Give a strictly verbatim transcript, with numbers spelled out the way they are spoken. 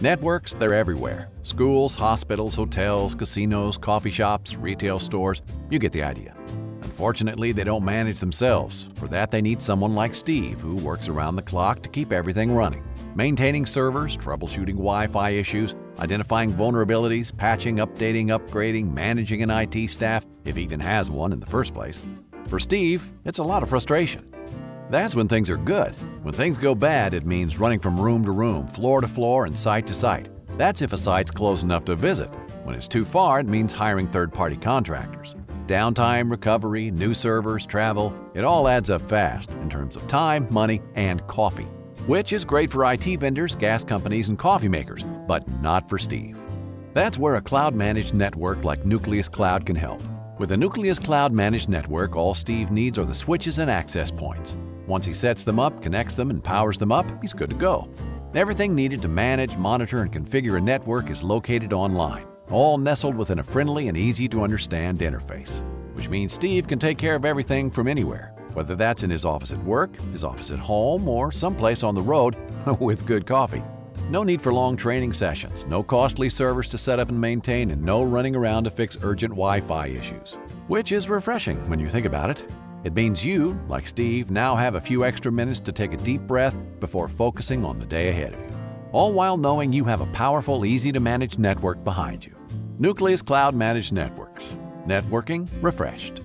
Networks, they're everywhere. Schools, hospitals, hotels, casinos, coffee shops, retail stores, you get the idea. Unfortunately, they don't manage themselves. For that, they need someone like Steve, who works around the clock to keep everything running. Maintaining servers, troubleshooting Wi-Fi issues, identifying vulnerabilities, patching, updating, upgrading, managing an I T staff, if he even has one in the first place. For Steve, it's a lot of frustration. That's when things are good. When things go bad, it means running from room to room, floor to floor, and site to site. That's if a site's close enough to visit. When it's too far, it means hiring third-party contractors. Downtime, recovery, new servers, travel, it all adds up fast in terms of time, money, and coffee. Which is great for I T vendors, gas companies, and coffee makers, but not for Steve. That's where a cloud-managed network like Nuclias Cloud can help. With a Nuclias Cloud-managed network, all Steve needs are the switches and access points. Once he sets them up, connects them, and powers them up, he's good to go. Everything needed to manage, monitor, and configure a network is located online, all nestled within a friendly and easy-to-understand interface. Which means Steve can take care of everything from anywhere, whether that's in his office at work, his office at home, or someplace on the road with good coffee. No need for long training sessions, no costly servers to set up and maintain, and no running around to fix urgent Wi-Fi issues. Which is refreshing when you think about it. It means you, like Steve, now have a few extra minutes to take a deep breath before focusing on the day ahead of you. All while knowing you have a powerful, easy-to-manage network behind you. Nuclias Cloud Managed Networks. Networking refreshed.